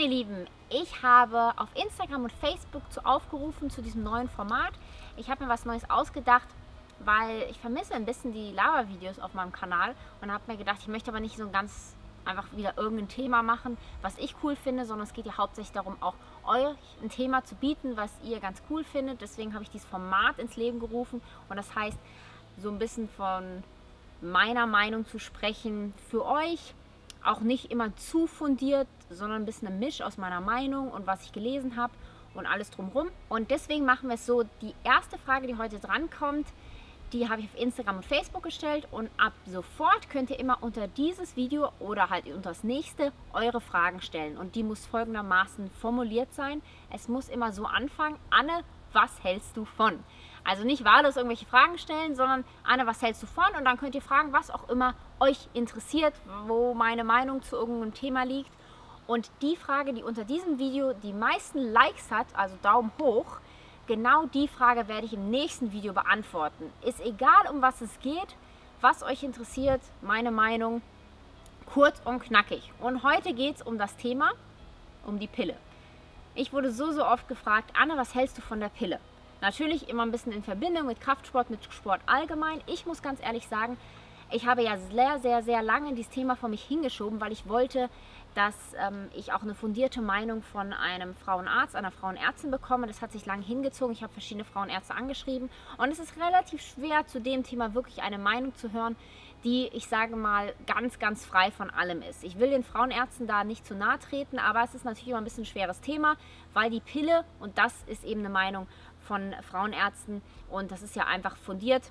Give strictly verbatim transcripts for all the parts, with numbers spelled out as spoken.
Meine Lieben, ich habe auf Instagram und Facebook zu aufgerufen zu diesem neuen Format. Ich habe mir was Neues ausgedacht, weil ich vermisse ein bisschen die Lava-Videos auf meinem Kanal und habe mir gedacht, ich möchte aber nicht so ein ganz einfach wieder irgendein Thema machen, was ich cool finde, sondern es geht ja hauptsächlich darum, auch euch ein Thema zu bieten, was ihr ganz cool findet. Deswegen habe ich dieses Format ins Leben gerufen und das heißt, so ein bisschen von meiner Meinung zu sprechen für euch. Auch nicht immer zu fundiert, sondern ein bisschen ein Misch aus meiner Meinung und was ich gelesen habe und alles drumherum. Und deswegen machen wir es so, die erste Frage, die heute drankommt, die habe ich auf Instagram und Facebook gestellt und ab sofort könnt ihr immer unter dieses Video oder halt unter das nächste eure Fragen stellen. Und die muss folgendermaßen formuliert sein. Es muss immer so anfangen, Anne, was hältst du von? Also nicht wahllos irgendwelche Fragen stellen, sondern Anne, was hältst du von? Und dann könnt ihr fragen, was auch immer euch interessiert, wo meine Meinung zu irgendeinem Thema liegt. Und die Frage, die unter diesem Video die meisten Likes hat, also Daumen hoch, genau die Frage werde ich im nächsten Video beantworten. Ist egal, um was es geht, was euch interessiert, meine Meinung, kurz und knackig. Und heute geht es um das Thema, um die Pille. Ich wurde so, so oft gefragt, Anne, was hältst du von der Pille? Natürlich immer ein bisschen in Verbindung mit Kraftsport, mit Sport allgemein. Ich muss ganz ehrlich sagen, ich habe ja sehr, sehr, sehr lange dieses Thema vor mich hingeschoben, weil ich wollte, dass ähm, ich auch eine fundierte Meinung von einem Frauenarzt, einer Frauenärztin bekomme. Das hat sich lange hingezogen. Ich habe verschiedene Frauenärzte angeschrieben. Und es ist relativ schwer, zu dem Thema wirklich eine Meinung zu hören, die, ich sage mal, ganz, ganz frei von allem ist. Ich will den Frauenärzten da nicht zu nahe treten, aber es ist natürlich immer ein bisschen ein schweres Thema, weil die Pille, und das ist eben eine Meinung von Frauenärzten, und das ist ja einfach fundiert,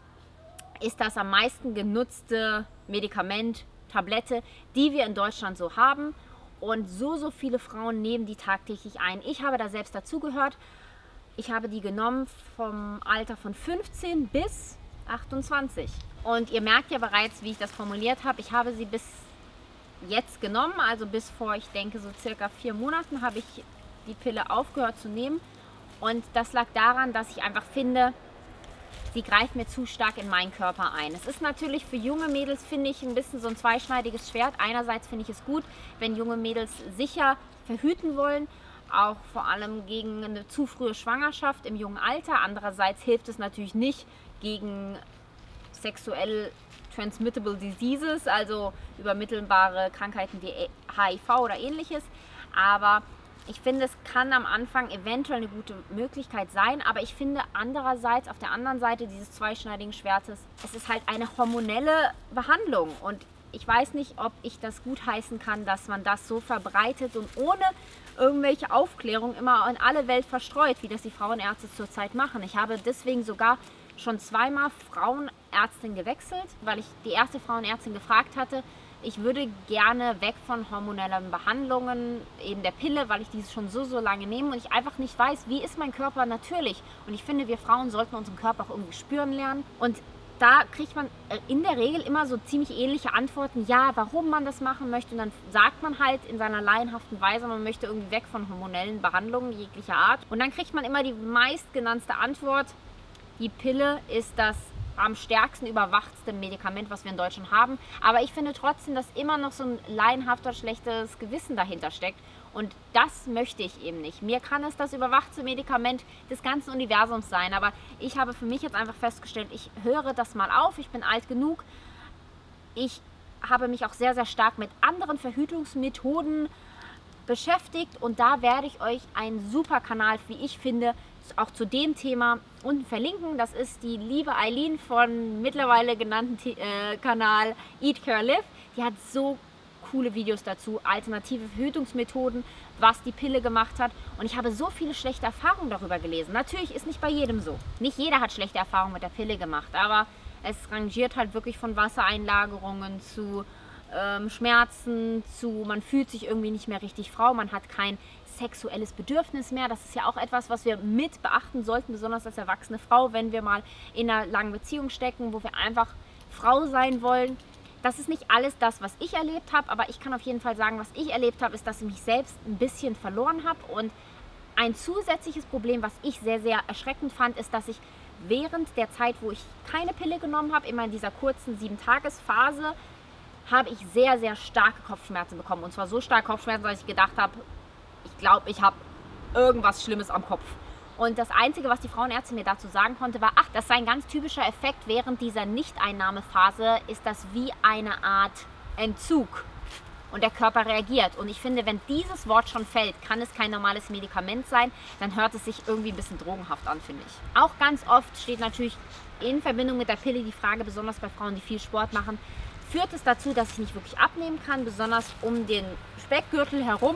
ist das am meisten genutzte Medikament, Tablette, die wir in Deutschland so haben. Und so, so viele Frauen nehmen die tagtäglich ein. Ich habe da selbst dazugehört. Ich habe die genommen vom Alter von fünfzehn bis achtundzwanzig. Und ihr merkt ja bereits, wie ich das formuliert habe, ich habe sie bis jetzt genommen, also bis vor, ich denke, so circa vier Monaten habe ich die Pille aufgehört zu nehmen. Und das lag daran, dass ich einfach finde, sie greift mir zu stark in meinen Körper ein. Es ist natürlich für junge Mädels, finde ich, ein bisschen so ein zweischneidiges Schwert. Einerseits finde ich es gut, wenn junge Mädels sicher verhüten wollen, auch vor allem gegen eine zu frühe Schwangerschaft im jungen Alter. Andererseits hilft es natürlich nicht gegen sexuell transmittable diseases, also übermittelbare Krankheiten wie H I V oder ähnliches. Aber ich finde, es kann am Anfang eventuell eine gute Möglichkeit sein, aber ich finde andererseits, auf der anderen Seite dieses zweischneidigen Schwertes, es ist halt eine hormonelle Behandlung und ich weiß nicht, ob ich das gutheißen kann, dass man das so verbreitet und ohne irgendwelche Aufklärung immer in alle Welt verstreut, wie das die Frauenärzte zurzeit machen. Ich habe deswegen sogar schon zweimal Frauenärztin gewechselt, weil ich die erste Frauenärztin gefragt hatte, ich würde gerne weg von hormonellen Behandlungen, eben der Pille, weil ich diese schon so, so lange nehme und ich einfach nicht weiß, wie ist mein Körper natürlich. Und ich finde, wir Frauen sollten unseren Körper auch irgendwie spüren lernen. Und da kriegt man in der Regel immer so ziemlich ähnliche Antworten, ja, warum man das machen möchte. Und dann sagt man halt in seiner laienhaften Weise, man möchte irgendwie weg von hormonellen Behandlungen jeglicher Art. Und dann kriegt man immer die meistgenannte Antwort, die Pille ist das am stärksten überwachte Medikament, was wir in Deutschland haben. Aber ich finde trotzdem, dass immer noch so ein laienhafter, schlechtes Gewissen dahinter steckt. Und das möchte ich eben nicht. Mir kann es das überwachte Medikament des ganzen Universums sein. Aber ich habe für mich jetzt einfach festgestellt, ich höre das mal auf, ich bin alt genug. Ich habe mich auch sehr, sehr stark mit anderen Verhütungsmethoden beschäftigt. Und da werde ich euch einen super Kanal, wie ich finde, auch zu dem Thema unten verlinken. Das ist die liebe Eileen von mittlerweile genannten T äh, Kanal Eat Care Live. Die hat so coole Videos dazu, alternative Verhütungsmethoden, was die Pille gemacht hat. Und ich habe so viele schlechte Erfahrungen darüber gelesen. Natürlich ist nicht bei jedem so. Nicht jeder hat schlechte Erfahrungen mit der Pille gemacht, aber es rangiert halt wirklich von Wassereinlagerungen zu ähm, Schmerzen, zu man fühlt sich irgendwie nicht mehr richtig Frau, man hat kein sexuelles Bedürfnis mehr. Das ist ja auch etwas, was wir mit beachten sollten, besonders als erwachsene Frau, wenn wir mal in einer langen Beziehung stecken, wo wir einfach Frau sein wollen. Das ist nicht alles das, was ich erlebt habe, aber ich kann auf jeden Fall sagen, was ich erlebt habe, ist, dass ich mich selbst ein bisschen verloren habe. Und ein zusätzliches Problem, was ich sehr, sehr erschreckend fand, ist, dass ich während der Zeit, wo ich keine Pille genommen habe, immer in dieser kurzen Sieben-Tages-Phase, habe ich sehr, sehr starke Kopfschmerzen bekommen. Und zwar so starke Kopfschmerzen, dass ich gedacht habe, ich glaube, ich habe irgendwas Schlimmes am Kopf. Und das Einzige, was die Frauenärztin mir dazu sagen konnte, war, ach, das sei ein ganz typischer Effekt während dieser Nichteinnahmephase, ist das wie eine Art Entzug. Und der Körper reagiert. Und ich finde, wenn dieses Wort schon fällt, kann es kein normales Medikament sein, dann hört es sich irgendwie ein bisschen drogenhaft an, finde ich. Auch ganz oft steht natürlich in Verbindung mit der Pille die Frage, besonders bei Frauen, die viel Sport machen, führt es dazu, dass ich nicht wirklich abnehmen kann, besonders um den Speckgürtel herum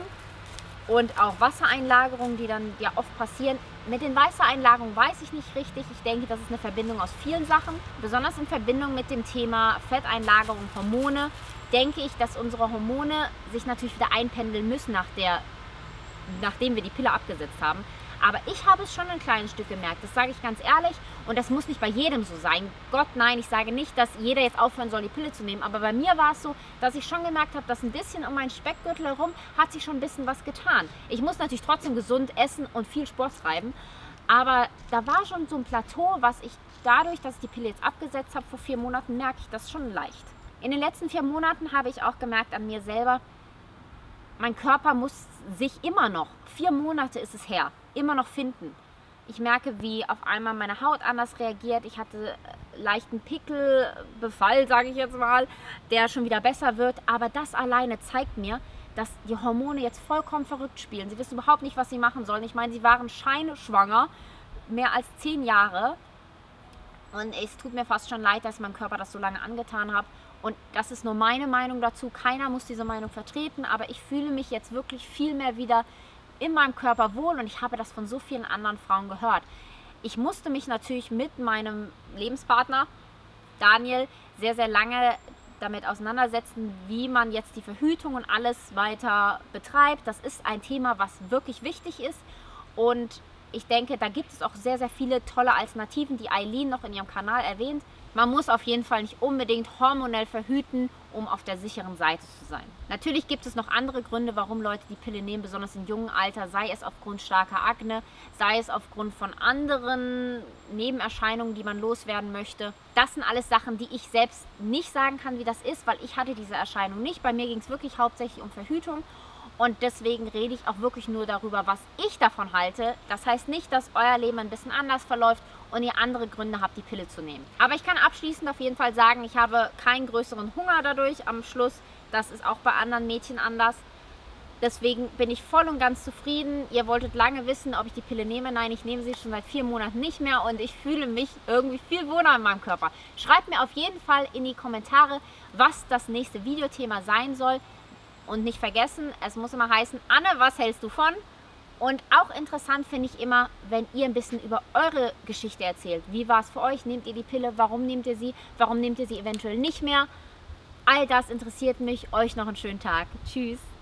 und auch Wassereinlagerungen, die dann ja oft passieren. Mit den Wassereinlagerungen weiß ich nicht richtig. Ich denke, das ist eine Verbindung aus vielen Sachen, besonders in Verbindung mit dem Thema Fetteinlagerung, Hormone. Denke ich, dass unsere Hormone sich natürlich wieder einpendeln müssen, nach der, nachdem wir die Pille abgesetzt haben. Aber ich habe es schon ein kleines Stück gemerkt, das sage ich ganz ehrlich. Und das muss nicht bei jedem so sein. Gott, nein, ich sage nicht, dass jeder jetzt aufhören soll, die Pille zu nehmen. Aber bei mir war es so, dass ich schon gemerkt habe, dass ein bisschen um meinen Speckgürtel herum hat sich schon ein bisschen was getan. Ich muss natürlich trotzdem gesund essen und viel Sport treiben. Aber da war schon so ein Plateau, was ich dadurch, dass ich die Pille jetzt abgesetzt habe vor vier Monaten, merke ich das schon leicht. In den letzten vier Monaten habe ich auch gemerkt an mir selber, mein Körper muss sich immer noch, vier Monate ist es her, immer noch finden. Ich merke, wie auf einmal meine Haut anders reagiert. Ich hatte leichten Pickelbefall, sage ich jetzt mal, der schon wieder besser wird. Aber das alleine zeigt mir, dass die Hormone jetzt vollkommen verrückt spielen. Sie wissen überhaupt nicht, was sie machen sollen. Ich meine, sie waren scheinschwanger, mehr als zehn Jahre. Und es tut mir fast schon leid, dass ich meinem Körper das so lange angetan habe. Und das ist nur meine Meinung dazu. Keiner muss diese Meinung vertreten, aber ich fühle mich jetzt wirklich viel mehr wieder in meinem Körper wohl und ich habe das von so vielen anderen Frauen gehört. Ich musste mich natürlich mit meinem Lebenspartner Daniel sehr, sehr lange damit auseinandersetzen, wie man jetzt die Verhütung und alles weiter betreibt. Das ist ein Thema, was wirklich wichtig ist und ich denke, da gibt es auch sehr, sehr viele tolle Alternativen, die Eileen noch in ihrem Kanal erwähnt. Man muss auf jeden Fall nicht unbedingt hormonell verhüten, um auf der sicheren Seite zu sein. Natürlich gibt es noch andere Gründe, warum Leute die Pille nehmen, besonders im jungen Alter, sei es aufgrund starker Akne, sei es aufgrund von anderen Nebenerscheinungen, die man loswerden möchte. Das sind alles Sachen, die ich selbst nicht sagen kann, wie das ist, weil ich hatte diese Erscheinung nicht. Bei mir ging es wirklich hauptsächlich um Verhütung. Und deswegen rede ich auch wirklich nur darüber, was ich davon halte. Das heißt nicht, dass euer Leben ein bisschen anders verläuft und ihr andere Gründe habt, die Pille zu nehmen. Aber ich kann abschließend auf jeden Fall sagen, ich habe keinen größeren Hunger dadurch am Schluss. Das ist auch bei anderen Mädchen anders. Deswegen bin ich voll und ganz zufrieden. Ihr wolltet lange wissen, ob ich die Pille nehme. Nein, ich nehme sie schon seit vier Monaten nicht mehr und ich fühle mich irgendwie viel wohler in meinem Körper. Schreibt mir auf jeden Fall in die Kommentare, was das nächste Videothema sein soll. Und nicht vergessen, es muss immer heißen, Anne, was hältst du von? Und auch interessant finde ich immer, wenn ihr ein bisschen über eure Geschichte erzählt. Wie war es für euch? Nehmt ihr die Pille? Warum nehmt ihr sie? Warum nehmt ihr sie eventuell nicht mehr? All das interessiert mich. Euch noch einen schönen Tag. Tschüss.